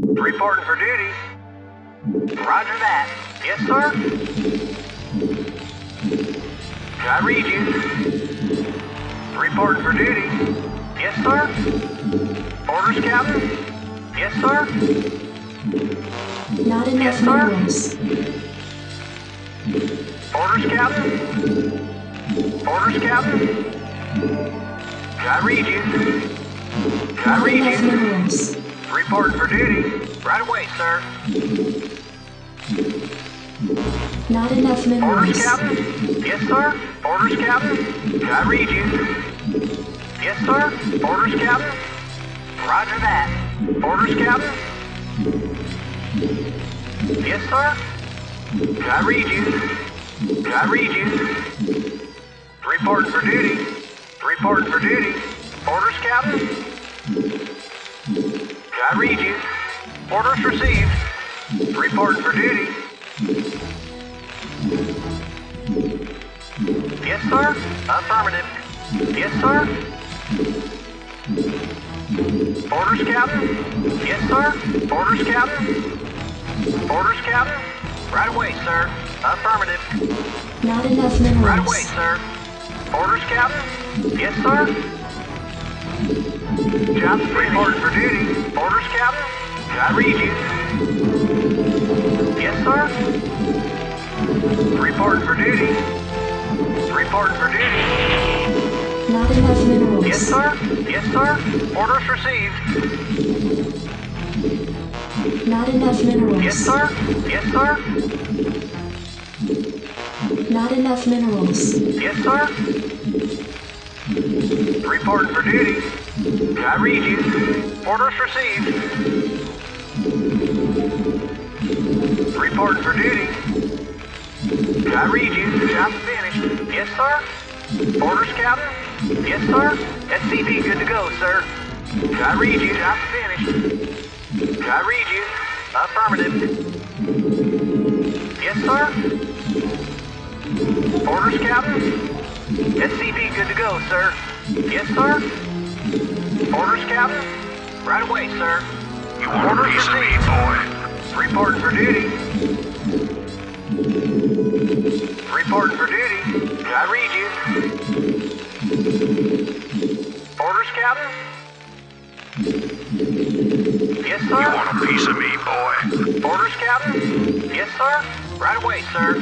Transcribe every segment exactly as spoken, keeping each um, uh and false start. Reporting for duty. Roger that. Yes, sir? I read you. Reporting for duty. Yes, sir? Orders, Captain? Yes, sir? Not enough yes, sir? Numbers. Orders, Captain? Orders, Captain? I read you. I read you. Numbers. Reporting for duty. Right away, sir. Not enough minerals. Orders, Captain? Yes, sir? Orders, Captain? I read you. Yes, sir? Orders, Captain? Roger that. Orders, Captain? Yes, sir? I read you. I read you. Reporting for duty. Reporting for duty. Orders, Captain? I read you. Orders received. Reporting for duty. Yes, sir. Affirmative. Yes, sir. Orders, Captain. Yes, sir. Orders, Captain. Orders, Captain. Right away, sir. Affirmative. Not enough minerals. Right away, sir. Orders, Captain. Yes, sir. Job's reporting for duty. Orders, Captain. I read you. Yes, sir. Reporting for duty. Reporting for duty. Not enough minerals. Yes, sir. Yes, sir. Orders received. Not enough minerals. Yes, sir. Yes, sir. Not enough minerals. Yes, sir. Reporting for duty. I read you. Orders received. Reporting for duty. I read you. Job's finished. Yes, sir? Orders, Captain? Yes, sir? S C P good to go, sir. I read you. Job's finished. I read you. Affirmative. Yes, sir? Orders, Captain? S C P good to go, sir. Yes, sir? Orders, Captain? Right away, sir. You want a piece of me, boy? Reporting for duty. Reporting for duty. I read you. Orders, Captain? Yes, sir? You want a piece of me, boy? Orders, Captain? Yes, sir? Right away, sir.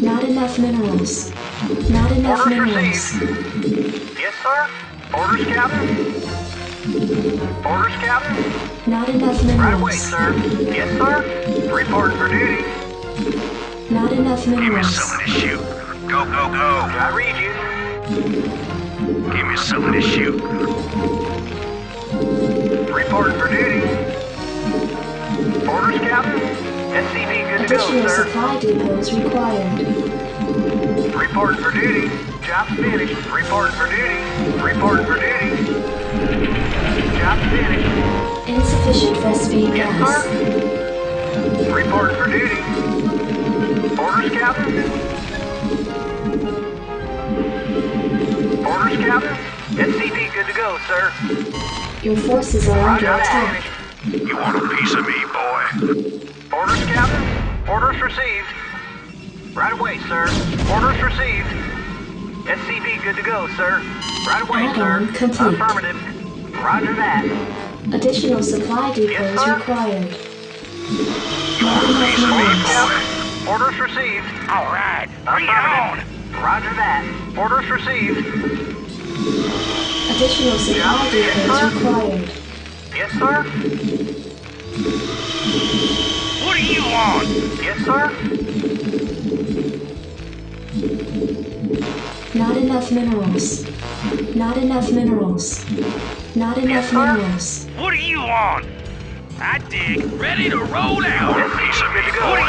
Not enough minerals. Not enough orders minerals. Received. Yes, sir? Orders, Captain? Orders, Captain? Not enough minerals. Right away, sir. Yes, sir? Reporting for duty. Not enough minerals. Give me something to shoot. Go, go, go. I read you. Give me something to shoot. Reporting for duty. Orders, Captain. S C B good to go, sir. Additional supply depots required. Reporting for duty. Job's finished. Reporting for duty. Reporting for duty. Job's finished. Insufficient Vespian gas. Yes, sir. Reporting for duty. Orders, Captain? Orders, Captain? S C P good to go, sir. Your forces are under attack. You want a piece of me, boy? Orders, Captain? Orders received. Right away, sir. Orders received. S C P good to go, sir. Right away, sir. Complete. Affirmative. Roger that. Additional supply depots yes, required. You want a piece of me, boy? Orders received. All right. Bring it on. Roger that. Orders received. Additional supply depots required. Yes, sir. What do you want? Yes, sir. Not enough minerals. Not enough minerals. Not enough yes, minerals. What do you want? I dig. Ready to roll out. What do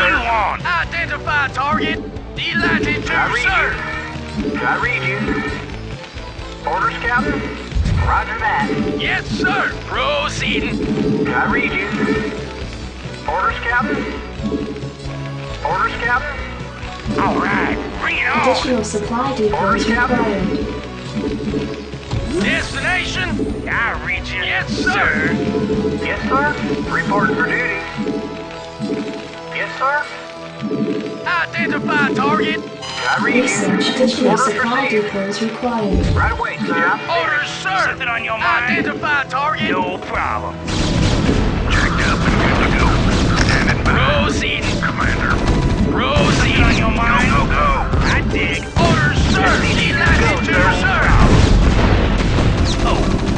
you want? Identify target. Delighted to, sir. I read you. Orders, Captain. Roger that. Yes, sir. Proceeding. I read you. Orders, Captain. Orders, Captain. All right. Bring it on. Additional supply depots required. Destination. I read you. Yes, sir. Yes, sir. Reporting for duty. Yes, sir. Identify target. I read you. Additional supply depots required. Right away, sir. Orders, sir. Something on your mind. Identify target. No problem. Checked up and good to go. Standing by. Proceeding, Commander. Proceeding on your mind. Go, go, go. I dig. Orders, sir. C ninety-two, sir. Oh,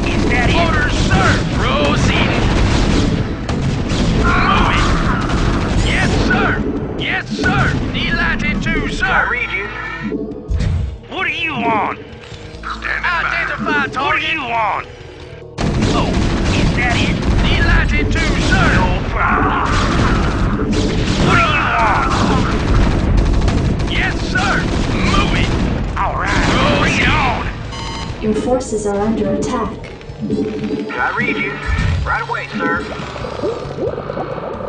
is that it? Orders, sir. Proceeding. Moving. Yes, sir. Yes, sir! D ninety-two, sir! I read you. What are you on? Standing Identify by. Target! What are you on? Oh, is that it? D ninety-two, sir! No problem. What are you on? Yes, sir! Move it! Alright, bring it on! Your forces are under attack. I read you. Right away, sir.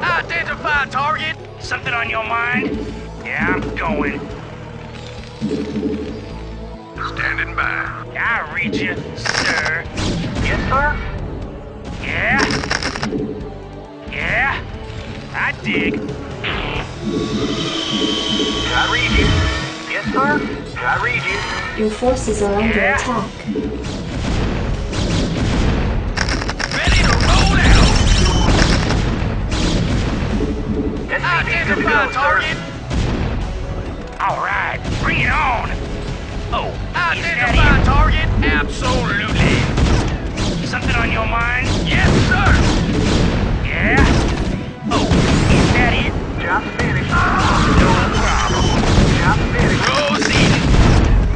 Identify target! Something on your mind? Yeah, I'm going. Standing by. I read you, sir. Yes, sir? Yeah. Yeah. I dig. I read you. Yes, sir? I read you. Your forces are under yeah. attack. Ready to roll out! Identify target! Alright, bring it on! Oh, identify target? Absolutely! Something on your mind? Yes, sir! Yeah? Oh, is that it? Job finished. No problem. Job finished. Proceed!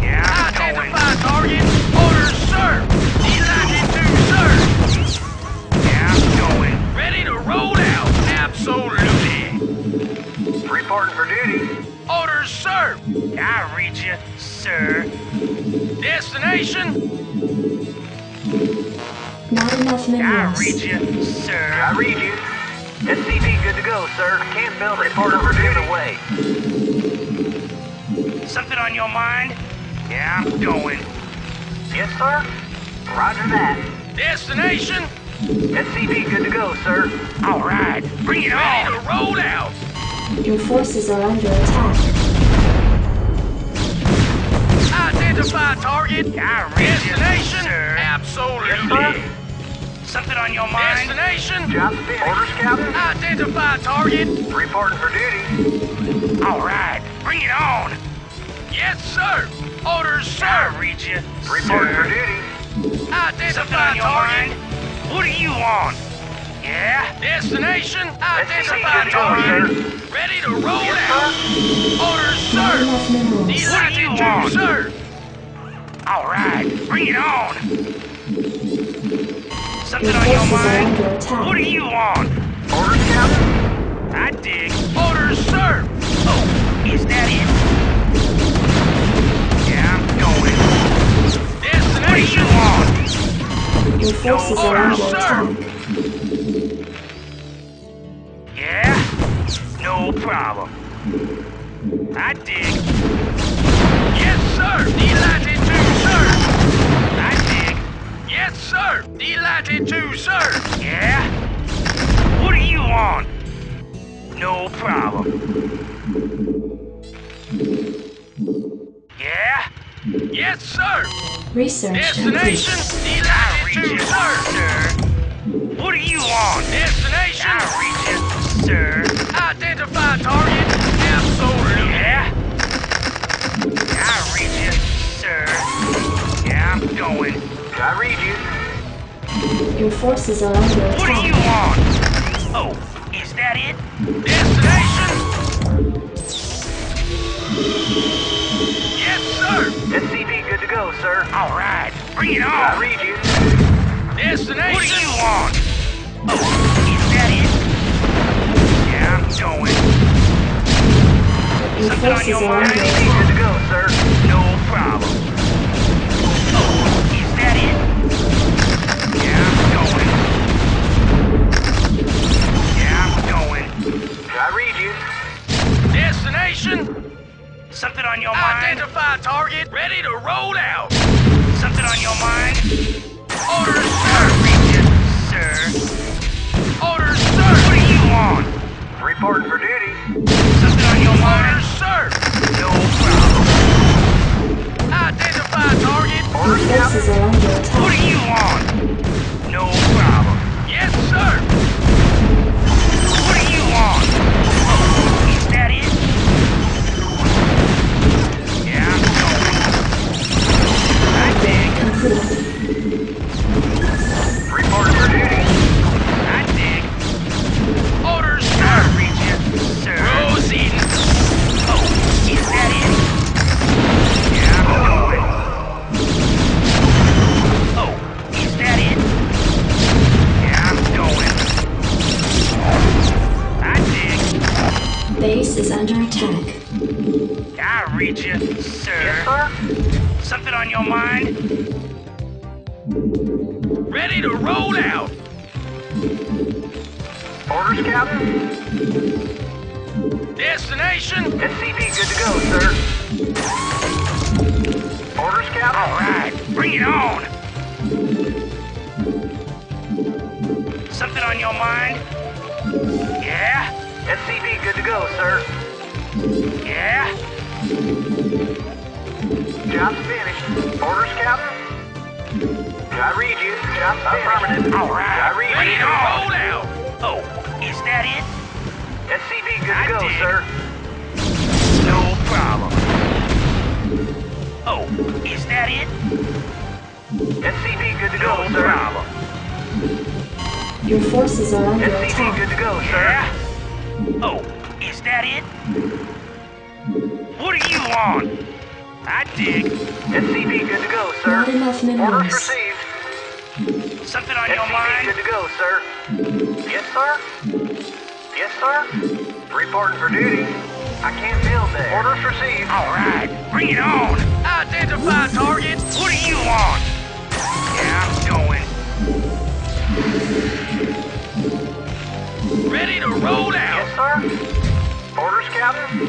Yeah, I'm going. Identify target? Orders, sir! D ninety-two, sir! Yeah, I'm going. Ready to roll out! Absolutely! Reporting for duty. Orders, sir. I read you, sir. Destination. Not enough minutes. I read you, sir. I read you. S C V good to go, sir. Can't build reporting for duty away. Something on your mind? Yeah, I'm going. Yes, sir. Roger that. Destination. S C V good to go, sir. All right. Bring it on. Ready to roll out. Your forces are under attack. Identify target. Destination. Sir. Absolutely. Yes, something on your mind? Destination. Job finished. Orders, Captain. Identify target. Reporting for duty. All right. Bring it on. Yes, sir. Orders, sir. I read you. Reporting for duty. Identify target. What are you on? Yeah? Destination? Identify target. Ready to roll out. Orders, sir. D ninety-two, sir. All right, bring it on. Something on your mind? What are you on? Orders, Captain. I dig. Orders, sir. Oh, is that it? Yeah, I'm going. Destination? What are you on? Your forces are under attack. Yeah? No problem. I dig. Yes, sir! D ninety-two, sir! I dig. Yes, sir! D ninety-two, sir! Yeah? What are you on? No problem. Yeah? Yes, sir! Research. Destination? D ninety-two, sir! Sir. What are you on? Destination? I read you, sir. Identify target? Absolutely. Yeah? I read you, sir. Yeah, I'm going. I read you. Your forces are under attack. What are you on? Oh, is that it? Destination? Yes, sir. S C V good to go, sir. All right. Bring it on. I read you. Destination. What do you want? Oh, is that it? Yeah, I'm going. Your Something on your mind? Anything good to go, sir. No problem. Oh, is that it? Yeah, I'm going. Yeah, I'm going. I read you. Destination. Something on your mind? Identify target. Ready to roll out. Something on your mind? Orders. is along the attack. What do you want? No problem. Yes, sir. What do you want? Is that it? Yeah, I'm going. Right back. Report for duty. I dig. Orders, sir. Regent, sir. Proceed. Oh, is that it? Base is under attack. I read you, sir. Yes, sir. Something on your mind? Ready to roll out. Orders, Captain. Destination. S C V, good to go, sir. Orders, Captain. All right, bring it on. Something on your mind? Yeah. S C V, good to go, sir. Yeah? Job's finished. Orders, Captain? I read you. Job's affirmative. All right. I read you. Ready to roll now. Oh, is that it? S C V, good to go, sir. No problem. Oh, is that it? S C V, good to go, sir. No problem. Your forces are under attack. S C V, good to go, sir. Yeah? Oh, is that it? What do you want? I dig. S C V, good to go, sir. Not enough minerals. Orders received. Something on your mind? S C V, good to go, sir. Yes, sir? Yes, sir? Reporting for duty. I can't build that. Orders received. All right, bring it on. Identify target. What do you want? Yeah, I'm going. Ready to roll out! Yes, sir. Orders, Captain?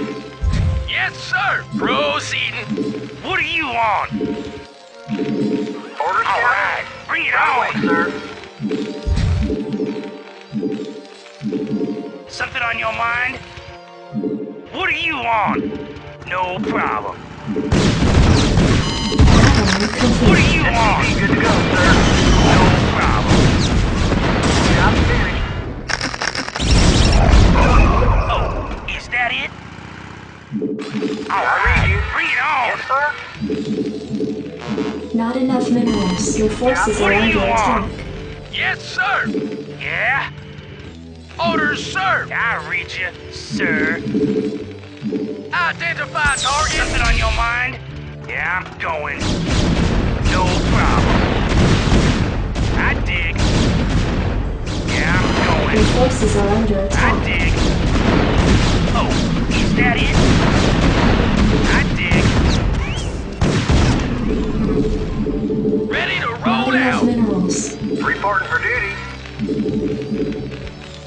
Yes, sir. Proceeding. What do you want? Orders, Captain. All right. Bring it on. Sir. Something on your mind? What do you want? No problem. What do you want? Good to go, sir. No problem. Job finished. Oh, is that it? All right, bring it on. Yes, sir. Not enough minerals. Your forces are under attack. Yes, sir. Yeah. Orders, sir. I read you, sir. Identify target. Something on your mind? Yeah, I'm going. No problem. I dig. Yeah, I'm going. Your forces are under attack. I dig. Oh, is that it? I dig. Ready to roll out. Minerals. Reporting for duty.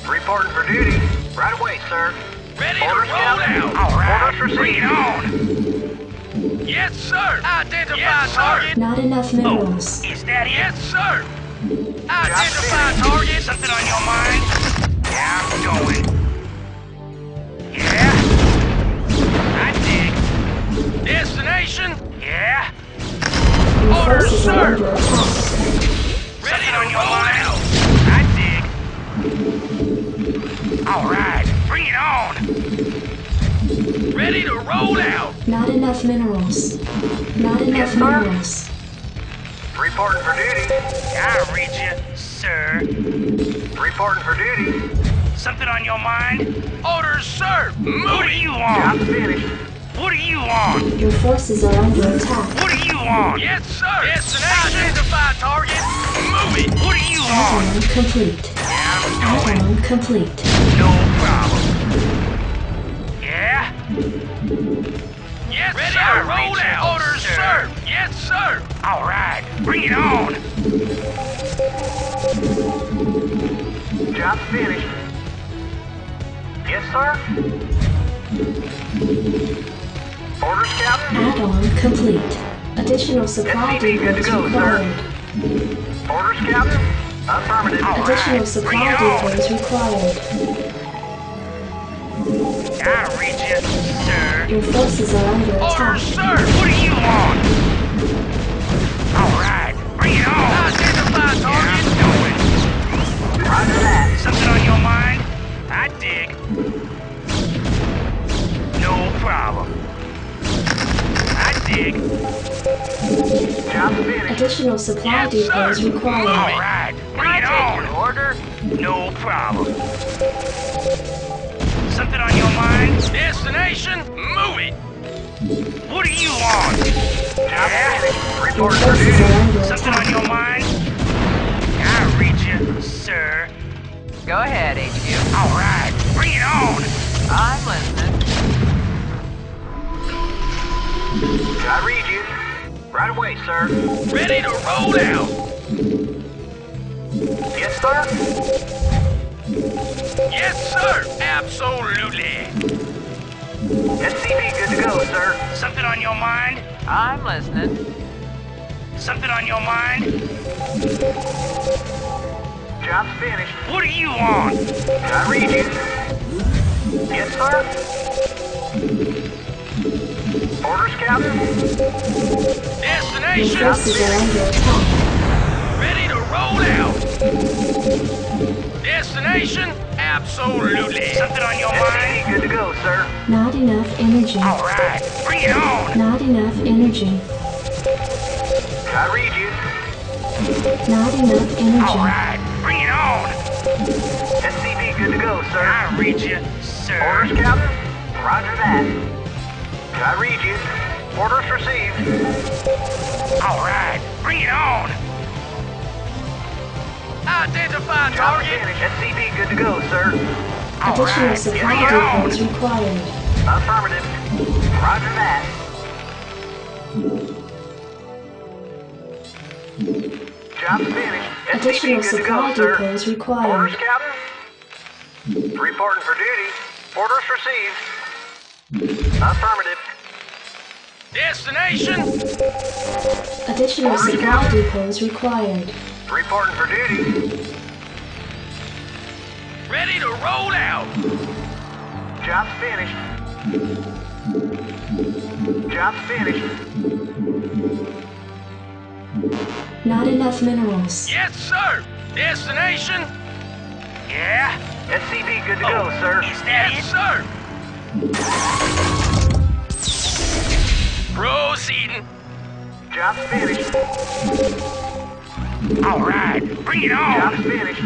Reporting for duty. Right away, sir. Ready Orders to roll out. All right. Orders received. Bring it on. Yes, sir. Identify yes, target. Not enough minerals. Oh, is that it? Yes, sir. Identify target. Something on your mind? Yeah, I'm going. Yeah. I dig. Destination? Yeah. Orders, sir. Ready on your mind? I dig. All right, bring it on. Ready to roll out. Not enough minerals. Not enough minerals. Reporting for duty. I read you, sir. Reporting for duty. Something on your mind? Orders, sir. Move. What do you want? Job finished. What do you want? Your forces are under attack. What do you want? Yes, sir. Destination. Identify target. Move it. What do you want? Add-on complete. Yeah, I'm going. Add-on complete. No problem. Yeah. Yes, Ready sir. Roll out. Orders, sir. sir. Yes, sir. All right, bring it on. Job finished. Yes, sir. Orders, Captain. Add-on complete. Additional supply depots required. Orders, Captain. Affirmative. Additional supply depots required. I read you, sir. Your forces are under attack. Orders, sir. What do you want? All right, Shall do as required. All right. Read on. Your order? No problem. Something on your mind? Destination? Move it. What are you on? Yeah. Report for duty. Something on your mind? I read you, sir. Go ahead, H Q. All right. Bring it on. I'm listening. I read you. Right away, sir. Ready to roll out! Yes, sir? Yes, sir! Absolutely! S C V good to go, sir. Something on your mind? I'm listening. Something on your mind? Job's finished. What are you on? I read you. Yes, sir? Orders, Captain. Destination. Ready to roll out. Destination. Absolutely. Something on your mind? Good to go, sir. Not enough energy. All right. Bring it on. Not enough energy. I read you. Not enough energy. All right. Bring it on. S C V good to go, sir. I read you, sir. Orders, Captain. Roger that. I read you. Orders received. All right, bring it on. Identify target. S C V good to go, sir. All right, bring it on. Affirmative. Roger that. Job finished. Additional supply depots required. Orders, Captain. Reporting for duty. Orders received. Affirmative. Destination. Additional supply depots required. Reporting for duty. Ready to roll out. Job finished. Job finished. Not enough minerals. Yes, sir. Destination. Yeah. S C V good to oh, go, sir. Is that yes, it, sir? Proceeding. Job finished. All right, bring it on. Job finished.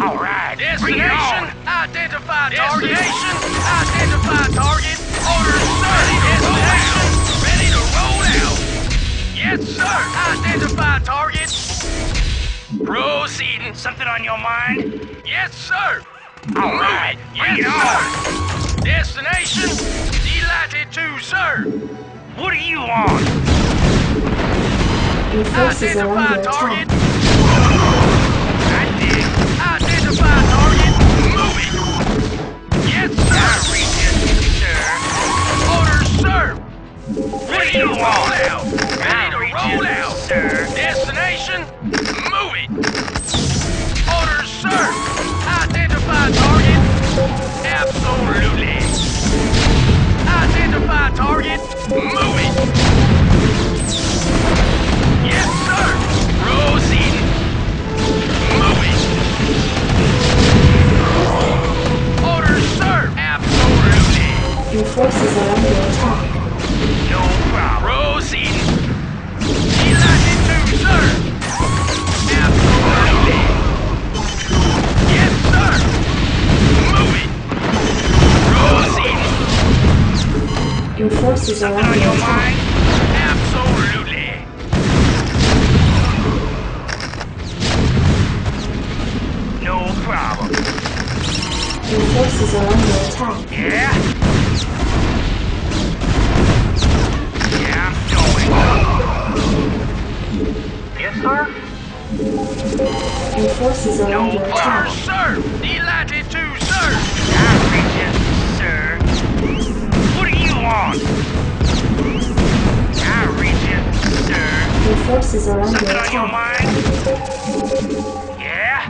All right, destination. Identify target. Destination. Identify target. Order starting. Destination. Ready to roll out. Yes, sir. Identify target. Proceeding. Something on your mind? Yes, sir. All right, yes, sir. Destination, delighted to, sir. What are you on? Identify target. I did. Identify target. Move it. Yes, sir. Reach it, sir. Orders, sir. What are you on? Ready to roll out, sir. Destination, move it. Orders, sir. Identify target. Absolutely. Identify target. Move it. Yes, sir. Proceed. Move it. Order, sir. Absolutely. Your forces are under attack. No problem. Proceed. Delighted to, sir. Absolutely. Your forces are on your mind. Absolutely. No problem. Your forces are under attack. Yeah. Yeah, I'm going. Yes, sir. Your forces are no under bar, attack. Sir. Delighted to, sir. I read you, sir. On. I read you, sir. Your forces are under attack. Something on your mind? Yeah?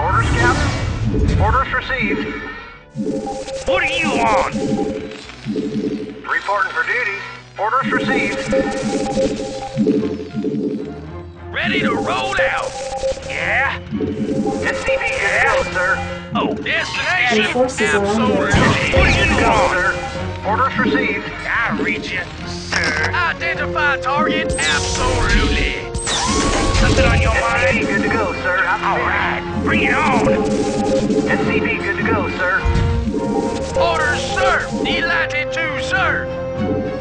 Orders, Captain. Orders received. What are you on? Reporting for duty. Orders received. Ready to roll out. Yeah? S C V yeah, go, sir. Oh, destination. Your forces are under attack. What are you on, sir? Orders received. I read you, sir. Identify target. Absolutely. Bring it on! S C P good to go, sir. Orders, sir! Need latitude, too, sir!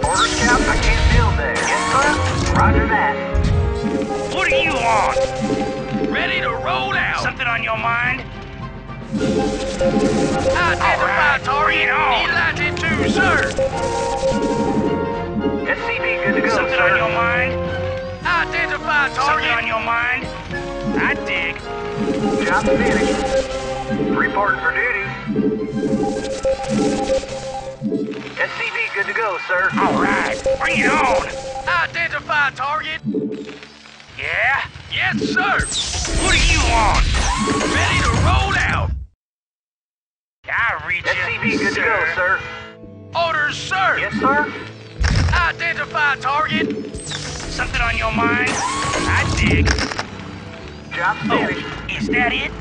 Orders, Cap, I can't build there. Yes, sir? Roger that. What are you on? Ready to roll out! Something on your mind? Identify, target. Need latitude, too, sir! S C P good to go, Something sir. on your mind? Identify, target. Something on your mind? I dig. Job finished. Reporting for duty. S C V good to go, sir. All right. Bring it on. Identify target. Yeah? Yes, sir. What are you on? Ready to roll out. I reach S C V good sir. to go, sir. Orders, sir. Yes, sir. Identify target. Something on your mind? I dig. Job finished. Oh, is that it?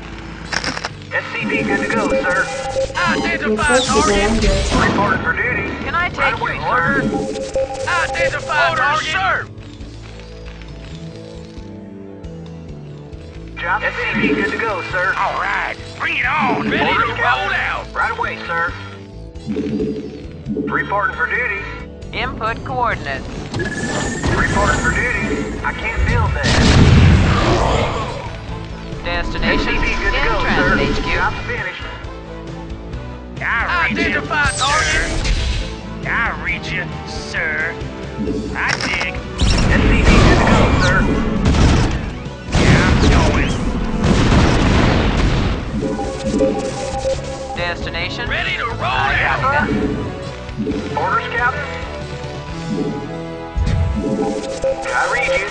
S C P good to go, sir. Identify target. Report for duty. Can I take right away, your order? Identify target, sir. Job S C P good to go, sir. All right, bring it on. Ready order to roll out. Right away, sir. Reporting for duty. Input coordinates. Reporting for duty. I can't build that. Destination Intran H Q. I Identify you, target. Sir. I reach you, sir. I dig. S C V good to go, sir. Yeah, I'm going. Destination. Ready to roll out. Orders, Captain. I read you.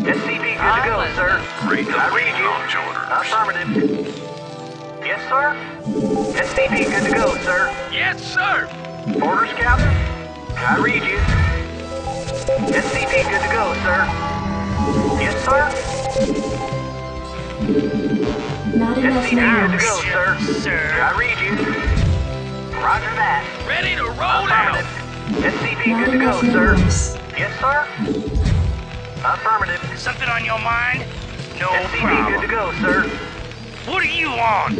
S C P, good to go, sir. Read the launch orders. Affirmative. Yes, sir. S C P, good to go, sir. Yes, sir. Orders, Captain. I read you. S C P, good to go, sir. Yes, sir. Not enough S C P, good to go, sir. Sir. I read you. Roger that. Ready to roll out. S C P, good to go, sir. Yes, sir. Affirmative. Something on your mind? No S C P problem. Good to go, sir. What are you on?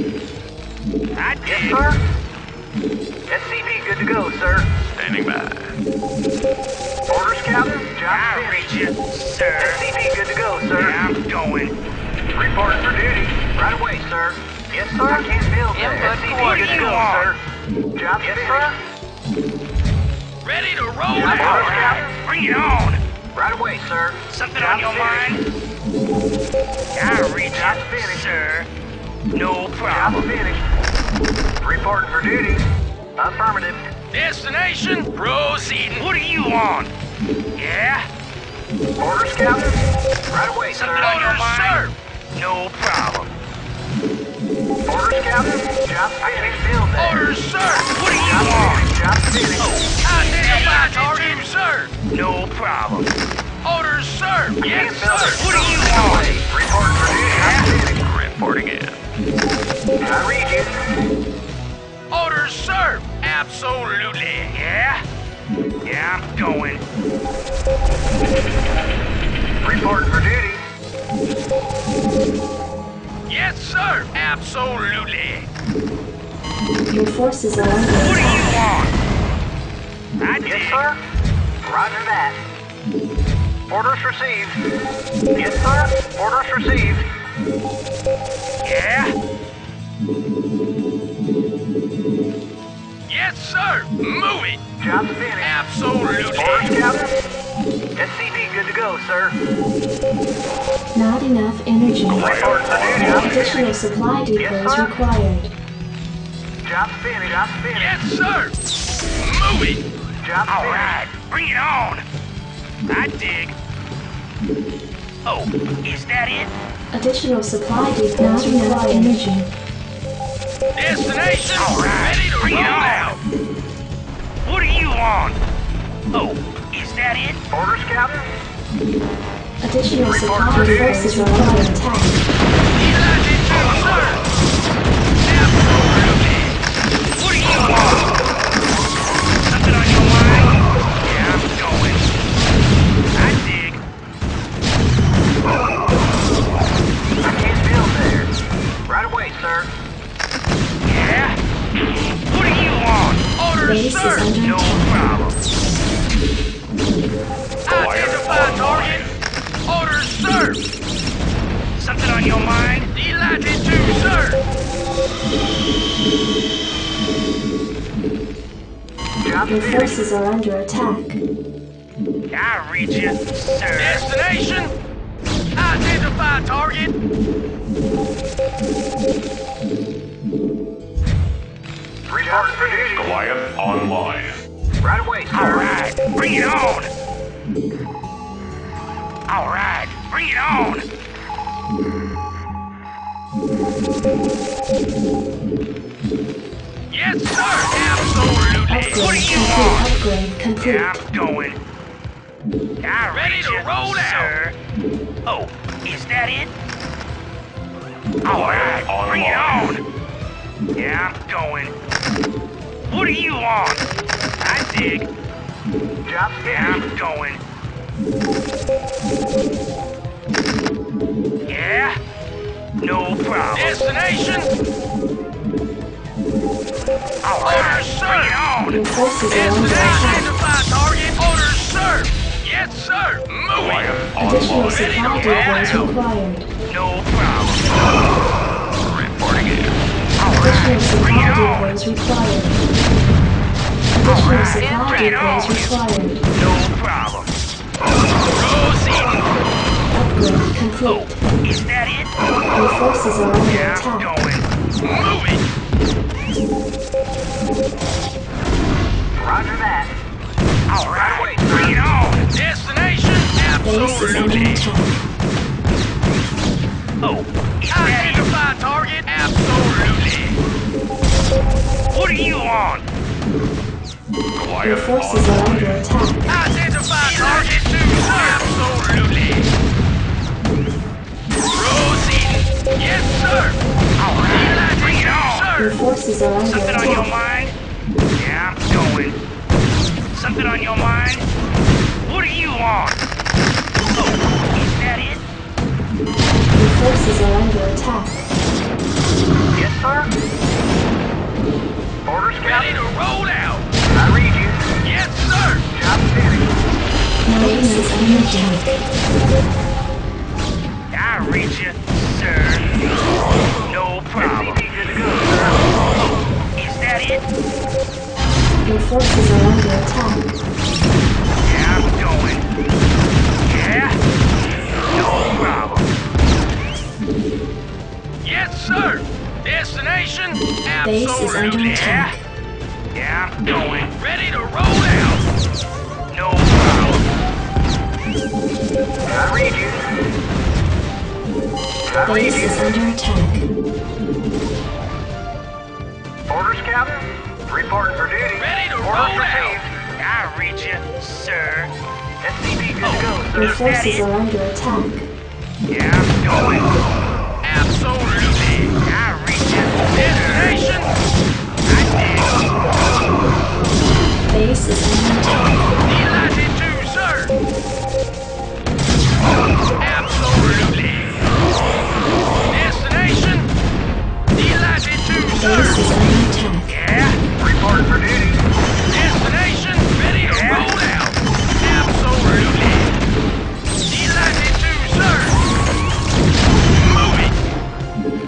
I did. Yes, sir. S C P good to go, sir. Standing by. Orders, Captain. Job I reach you, sir. S C P good to go, sir. Yeah, I'm going. Report for duty. Right away, sir. Yes, sir. I can't build that. S C P good to go, on? sir. Job yes, sir. Ready to roll yeah, out. Orders, Captain. Bring it on. Right away, sir. Something Job on your finished. mind? I reach out, sir. No problem. Job finished. Reporting for duty. Affirmative. Destination proceeding. What are you on? Yeah? Orders, Captain. Right away, Something sir. Something on your mind? Sir. No problem. Orders, Captain. Job finished. Build that. Orders, sir. What are you Job on? Job finished. Oh. Identify target, sir. No problem. Orders, sir. Yes, sir. What are you on? Report for duty. Reporting in. I read you. Orders, sir. Absolutely. Yeah. Yeah, I'm going. Report for duty. Yes, sir. Absolutely. Your forces are on. What are you on? I yes, did. sir. Roger that. Orders received. Yes, sir. Orders received. Yeah. Yes, sir. Move it. Job finished. Absolutely. Orders, Captain. S C P good to go, sir. Not enough energy. Additional supply depots yes, required. Job finished. Job finished. Yes, sir. Move it. Job All finished. right, bring it on. I dig. Oh, is that it? Additional supply depots require energy. Destination All right, ready to bring roll it on. out. What are you on? Oh, is that it? Orders, Captain. Additional Report supply forces require attack. Elijah, sir. What are you on? Something on your mind? Delighted to, sir! Your forces are under attack. I read you, sir. Destination! Identify target! Report ready. Goliath online. Right away, sir. Alright, bring it on! Alright, bring it on! Yes, sir! Absolutely! What do you want? Upgrade complete. Yeah, I'm going. I'm ready to roll out! Oh, is that it? Alright, bring it on! Yeah, I'm going. What do you want? I dig. Yeah, I'm going. Yeah? No problem. Destination! Orders, sir! Destination to my target! Orders, sir! Yes, sir! Moving! Additional supply deliveries required. No problem. Reporting it. Additional supply deliveries required. Additional supply deliveries required. No problem. Proceeding! Upgrade complete. Oh, is that it? Your forces are under yeah, attack. Yeah, going. Move it! Roger that. Alright, right bring it on! Destination, absolutely. Oh, is identify target, absolutely. What are you on? Your forces are under attack. Identify target, absolutely. Yes, sir! Alright, bring it on! Sir. Your forces are under attack. Something on your mind? Yeah, I'm going. Something on your mind? What do you want? Oh, is that it? Your forces are under attack. Yes, sir? Orders ready to roll out! I read you. Yes, sir! Job finished. My aim is energy. I read you. Sir. No problem. Is that it? Your forces are under attack. Yeah, I'm going. Yeah? No problem. Yes, sir! Destination? Absolutely. Base is under attack. Yeah, I'm going. Ready to roll out! No problem. I read you. Base is under attack. Orders, Captain. Reporting for duty. Ready to roll out. I read you, sir. S C B, good oh, to go. Your forces are under attack. Yeah, I'm going. Absolutely. I read you. Destination. I did. Base is under attack. Delighted to, sir. Oh, absolutely. Base is under attack. Yeah, report for duty. Destination ready to yeah. roll out. Absolutely. Delighted to, sir. Moving.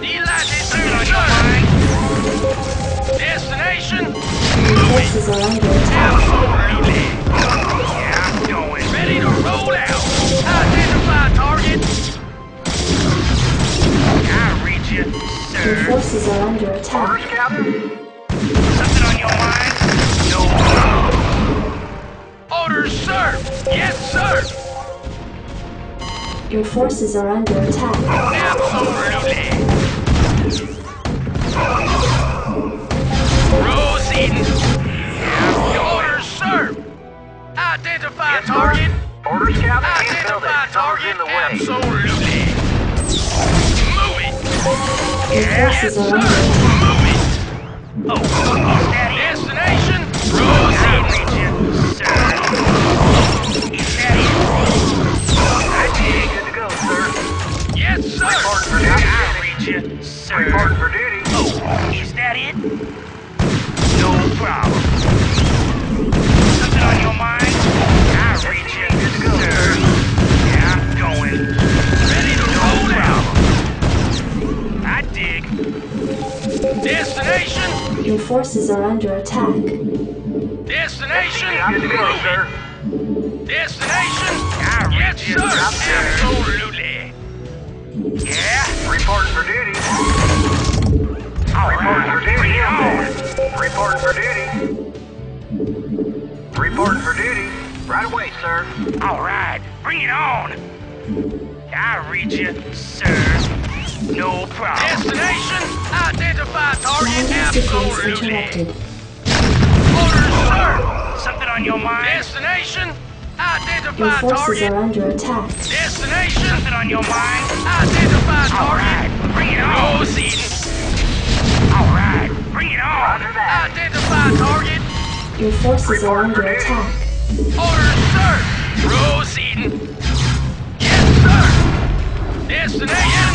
Delighted to, sir. Destination moving. Bases are under attack. Absolutely. Yeah, I'm going. Ready to roll out. Identify target. I read you. Your forces are under attack. Orders, Captain. Something on your mind? No problem. Orders, sir. Yes, sir. Your forces are under attack. Absolutely. Proceed. Orders, sir. Identify yes, target. Orders, Captain. Identify target. Absolutely. Yes, sir. Moving. Oh, destination. Proceed, sir. Is that it? Good to go, sir. Yes, sir. Report for duty. I read you, sir. Report for duty. Oh, is that it? No problem. Something on your mind? I read you, sir. Yeah, I'm going. Ready to roll out. forces are under attack. Destination approved, sir. Destination? Yeah, yes, sir. Absolutely. Yeah. Report for duty. All Report right. for duty. Oh. Report for duty. Report for duty. Right away, sir. All right. Bring it on. I reach it, sir. No problem. Destination identified. Target absolutely. Orders, sir. Something on your mind? Destination identified. Target. Your forces are under attack. Destination. Something on your mind? Identified. Target. Right. Bring it on. No seating. All right. Bring it on. Identified. Target. Your forces Report are under attack. Orders, sir. Proceeding. Yes, sir. Destination.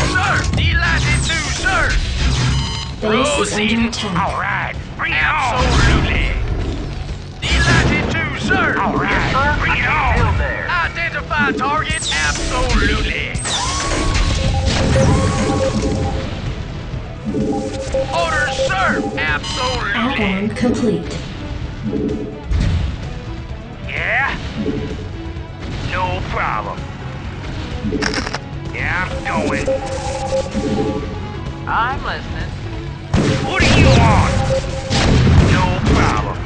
Delighted to, sir! Proceeding. Alright, bring it on! Absolutely! Delighted to, sir! Alright, yes, bring it on! Identify target, absolutely! Orders, sir! Absolutely! Add-on complete. Yeah? No problem. Yeah, I'm going. I'm listening. What are you on? No problem.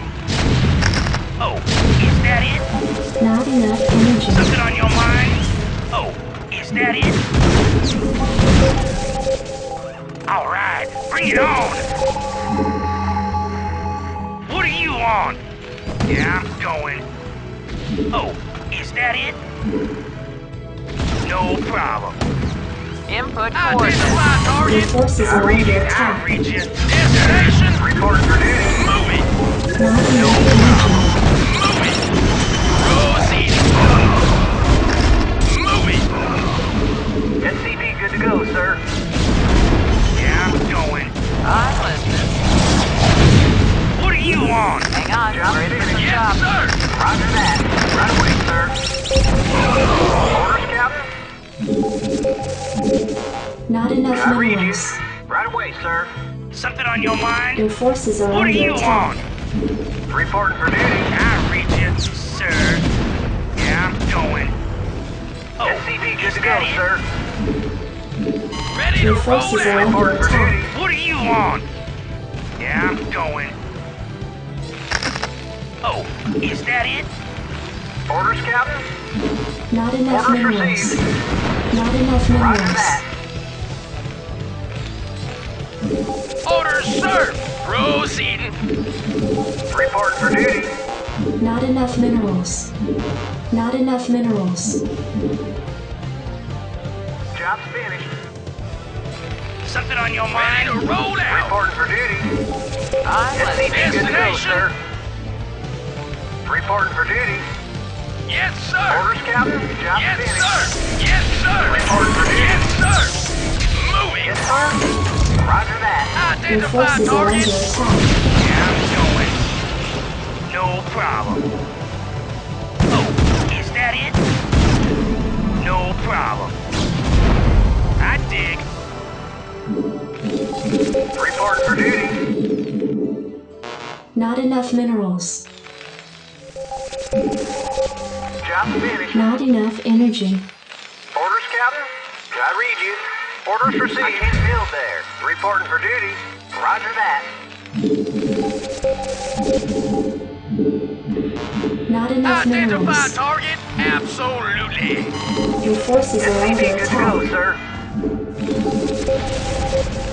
Oh, is that it? Not enough energy. Something on your mind? Oh, is that it? All right, bring it on. What are you on? Yeah, I'm going. Oh, is that it? No problem. Input coordinates. Your forces are under attack. Destination. Report for duty. Move it. No problem. Move it. Proceed. Move it. S C B good to go, sir. Yeah, I'm going. I'm listening. What are you on? Hang on. Job ready for the job. Yes, sir. Roger that. Right away, sir. Orders, Captain. Not enough I minerals. Right away, sir. Something on your mind? Your forces are what under are you attack. On? Report for duty. I reach it, sir. Yeah, I'm going. Oh, S C B good to go, it? Sir. Ready your to roll out. Report for duty. What are you on? Yeah, I'm going. Oh, is that it? Orders, Captain. Not enough Orders minerals. Received. Not enough minerals. Roger that. Orders, sir. Proceeding. Report for duty. Not enough minerals. Not enough minerals. Job's finished. Something on your mind? Ready to roll out. Report for duty. I must be destination. Sir. Report for duty. Yes, sir. Orders, Captain. Job yes, finished. Sir. Yes, sir. Report for duty. Yes, sir. Moving. Yes, sir. Roger that. Identify target. Yeah, I'm going. No problem. Oh, is that it? No problem. I dig. Report for duty. Not enough minerals. Not enough energy. Orders, Captain. I read you. Orders received. I can't build there. Reporting for duty. Roger that. Not enough minerals. Identify target. Absolutely. Your forces are under attack. Good to go, sir.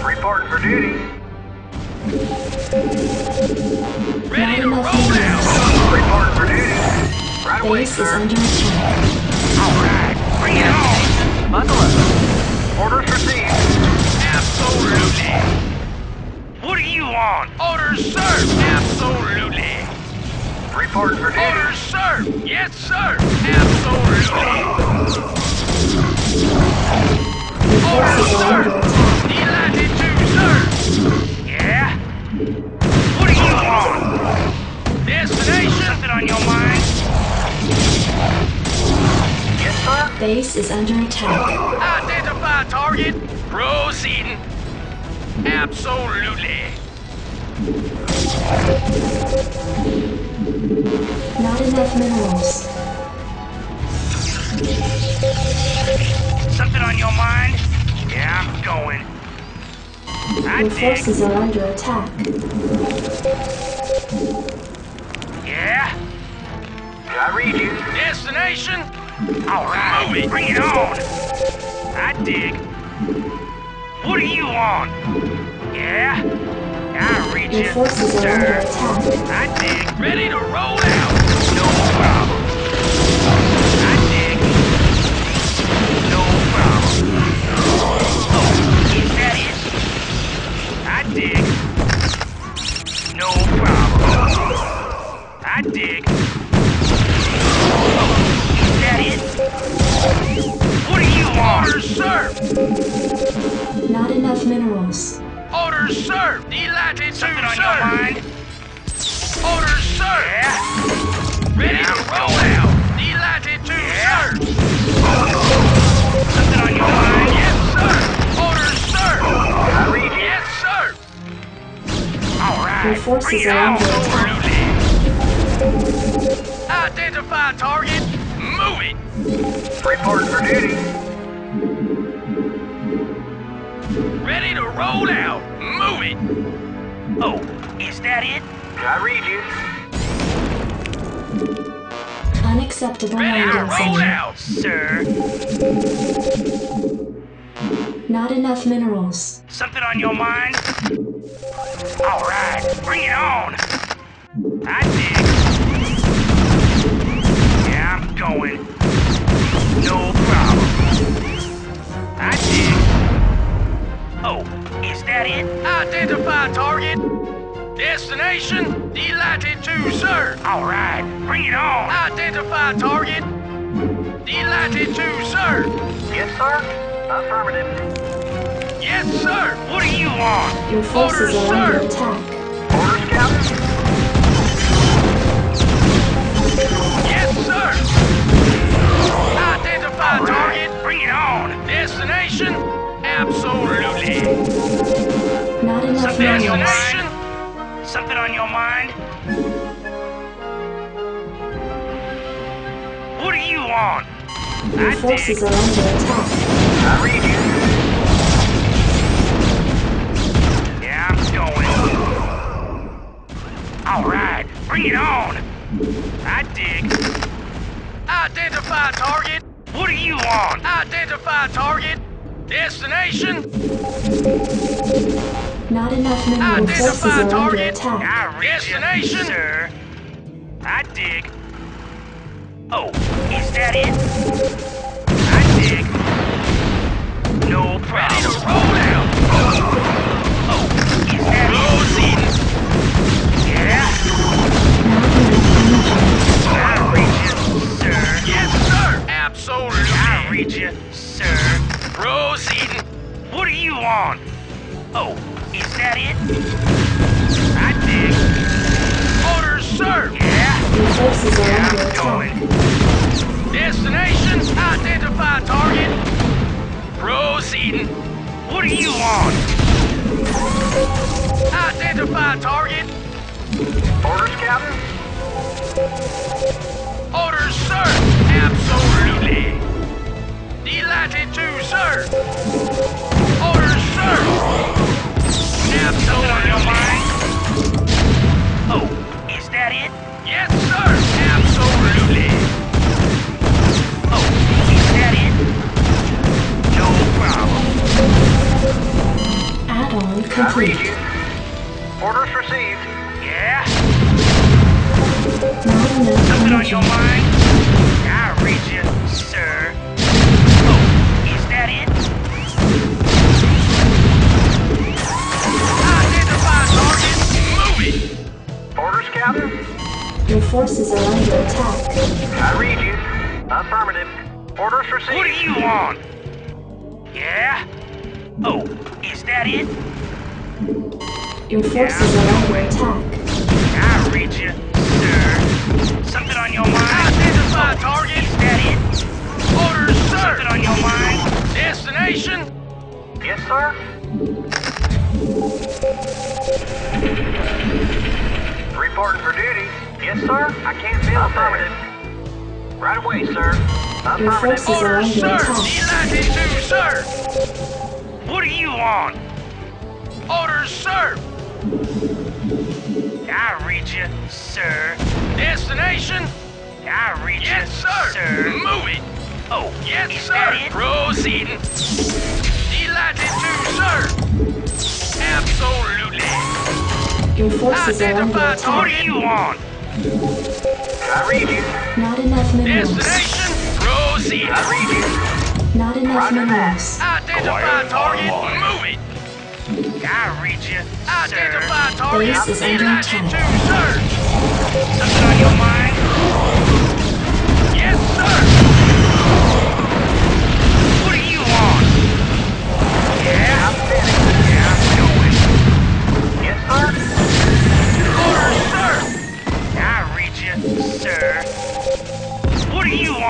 Reporting for duty. Ready to roll out. Reporting for duty. Right away, sir. Alright, bring it on! Bundle up. Orders received. Absolutely. What are you on? Orders, sir. Absolutely. Report for duty. Orders, sir. Yes, sir. Absolutely. Orders, sir. Delighted to, sir. Yeah? What are you on? Destination? Something on your mind? Yes, sir. Base is under attack. Identify target. Proceeding. Absolutely. Not enough minerals. Something on your mind? Yeah, I'm going. I your dig. Forces are under attack. Yeah? I read you. Destination? Alright, move it. Bring it on. I dig. What are you on? Yeah? I read you. Your forces are under attack. I dig. Ready to roll out. No problem. I dig. No problem. Oh, is that it? I dig. No problem. I dig. Oh, is that it? What are you on? Orders served. Not enough minerals. Orders served. Delighted to serve. Mind. Orders served. Yeah. Ready to roll out. Delighted to yeah. Serve. Something on your mind? Yes, sir. Orders served. I read it. Yes, sir. All right. Your forces are under attack. Identify target. Move it. Report for duty. Ready to roll out. Move it. Oh, is that it? I read you. Unacceptable. Ready to roll out, sir. Not enough minerals. Something on your mind? All right, bring it on. I dig. Yeah, I'm going. No problem. I dig. Oh, is that it? Identify target. Destination, delighted to, sir. All right, bring it on. Identify target, delighted to, sir. Yes, sir. Affirmative. Yes, sir. What do you want? Your forces are under attack. Orders, Captain. Yes, sir. Identify target. Bring it on. Destination, absolutely. Not enough. Destination. Something on your mind? What do you want? Your I forces dig. Are under attack. I read you. Yeah, I'm going. All right, bring it on. I dig. Identify target. What do you want? Identify target. Destination. Not enough mineral forces are under attack. Destination, sir. I dig. Oh, is that it? I dig. No problem. Ready to roll out. Oh, is that it? Yeah. I read you, sir. Yes, sir. Absolutely. I read you, sir. Rose Eden. What do you want? Oh. Is that it? I dig. Orders served. Yeah. Yeah, I'm going. Destination, identify target. Proceeding. What do you want? Identify target. Orders, Captain. Orders served. Absolutely. Delighted to, sir. Orders served. Absolutely on your mind. Oh, is that it? Yes, sir. Absolutely. Oh, is that it? No problem. Add-on complete. I read you. Orders received. Yeah. Something on your mind? I read you, sir. Oh, is that it? Orders, Captain. Your forces are under attack. I read you. Affirmative. Orders received. What do you want? Yeah? Oh, is that it? Your forces yeah, are under attack. I read you, sir. Something on your mind? Identify oh, target. Is that it? Orders, sir. Something on your mind? Destination? Yes, sir. Reporting for duty. Yes, sir. I can't feel affirmative. Right away, sir. Affirmative. Order, sir. D ninety-two, sir. What are you on? Orders, sir. I read you, sir. Destination? I read you, yes, sir. Sir. Move it. Oh, yes, is sir. That it? Proceeding. D ninety-two, sir. Absolutely. Your forces are under attack. What are you on? I read you. Not enough minerals. Destination? Proceeding. I read you. Not enough Roger minerals. Identify target. Move it. I read you, identify target. Base is under attack. Something on your mind? Yes, sir. What are you on? Yeah, I'm finished. Yeah, I'm going. Yes, sir. Order, sir. I read you, sir. What are you on?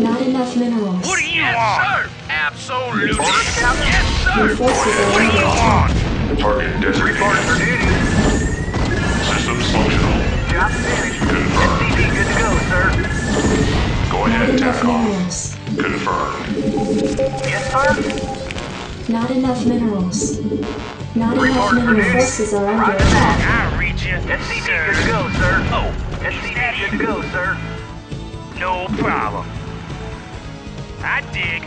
Not enough minerals. What do you yes, want? Sir. Absolutely. Yes, sir. Your forces are what do you want? Target designated. Report for duty. Systems functional. Job finished. Confirmed. S C P good to go, sir. Go ahead, tack on. Confirmed. Yes, sir. Not enough minerals. Not report enough minerals. Your forces are under attack. I read you. S C P good to go, sir. Oh, S C P good to go, sir. No problem. I dig.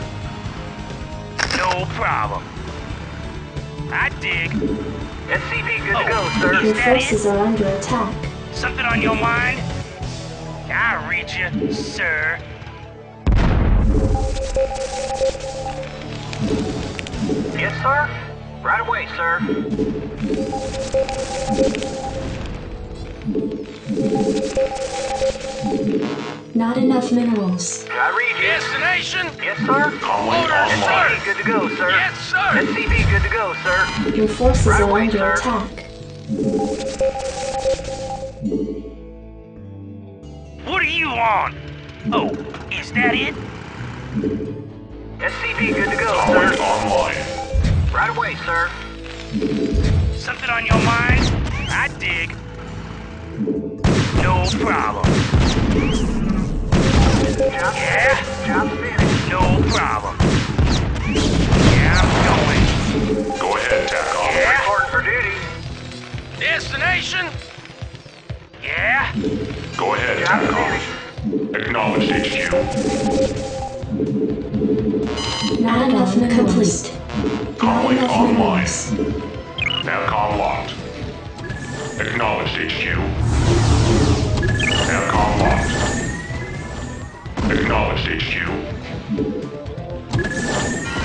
No problem. I dig. S C P good oh, to go, sir. Your forces are under attack. Something on your mind? I read you, sir. Yes, sir. Right away, sir. Not enough minerals. I read you. Destination? Yes, sir. Order, sir. S C P good to go, sir. Yes, sir. S C P good to go, sir. Your forces right are away, under sir. Attack. What are you on? Oh, is that it? S C P good to go, sir. Online. Right away, sir. Something on your mind? I dig. No problem. Yeah, job finished. No problem. Yeah, I'm going. Go ahead, tack on. Yeah. Reporting for duty. Destination? Yeah. Go ahead, tack on. Acknowledged H Q. Not enough complete. Calling online. Navcom locked. Acknowledged H Q. Navcom locked. Acknowledged H Q.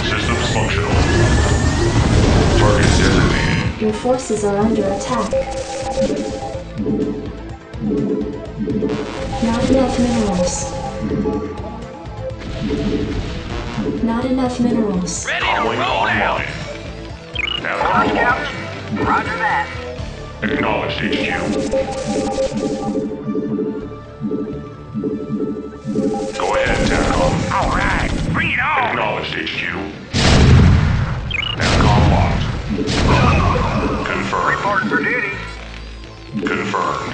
Systems functional. Target designated. Your forces are under attack. Not enough minerals. Not enough minerals. Ready to roll out. Now out. Roger that. Acknowledged H Q. Go ahead, Navcom. All right, bring it on. Acknowledged H Q. Navcom locked. Confirmed. Report for duty. Confirmed.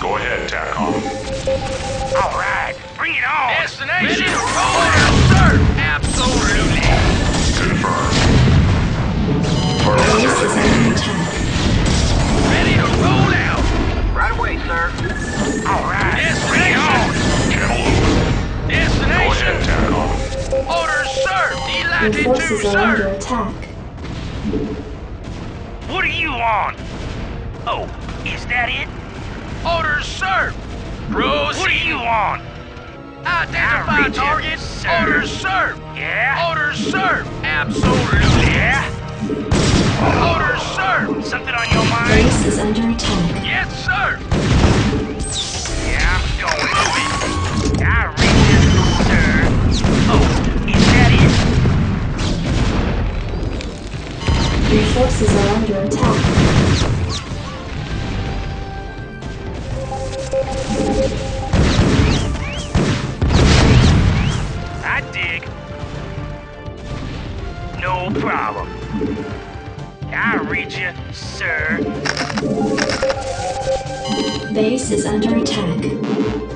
Go ahead, Navcom. All right, bring it on. Destination. Roll out, sir. Absolutely. Confirmed. Target designated. Ready to roll out! Right away, sir. Alright. Destination! Channel open. Destination! Go ahead, tack on. Orders, sir! D ninety-two, sir! Are under attack. What are you on? Oh, is that it? Orders, sir! Proceed! What are you on? Identify target! Sir. Orders, sir! Yeah? Orders, sir! Absolutely! Yeah? Orders, sir! Something on your mind? Base is under attack. Yes, sir! Yeah, I'm going. Move it! I read you, sir. Oh, is that it? Your forces are under attack. Base is under attack.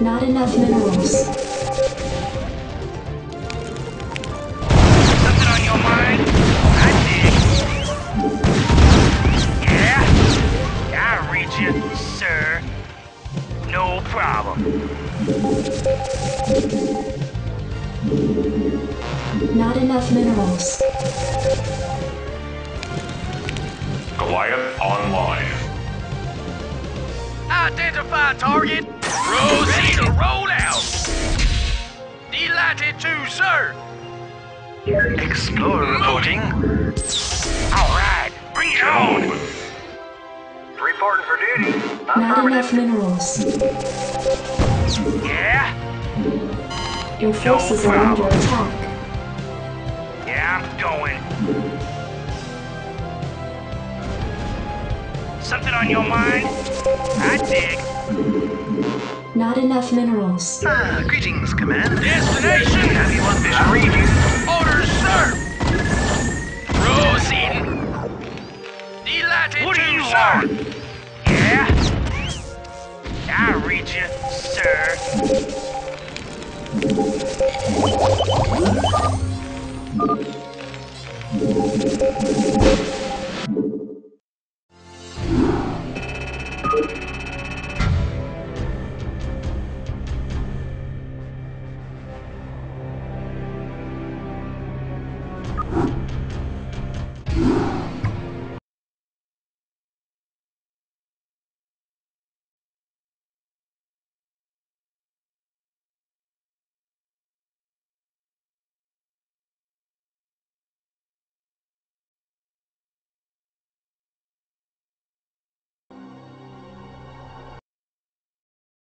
Not enough minerals. Something on your mind? That's it. Yeah? I'll read you, sir. No problem. Not enough minerals. Goliath online. Identify target. Proceed to roll out. Delighted to, sir. Explorer reporting. All right, bring it on. Reporting for duty. Not enough minerals. Yeah. Your forces are under attack. Yeah, I'm going. Something on your mind? I dig. Not enough minerals. Ah, greetings, Command. Destination! Everyone, Bishop Reedy. Orders, sir! Proceed. Delighted what to you, sir! Yeah? I read you, sir.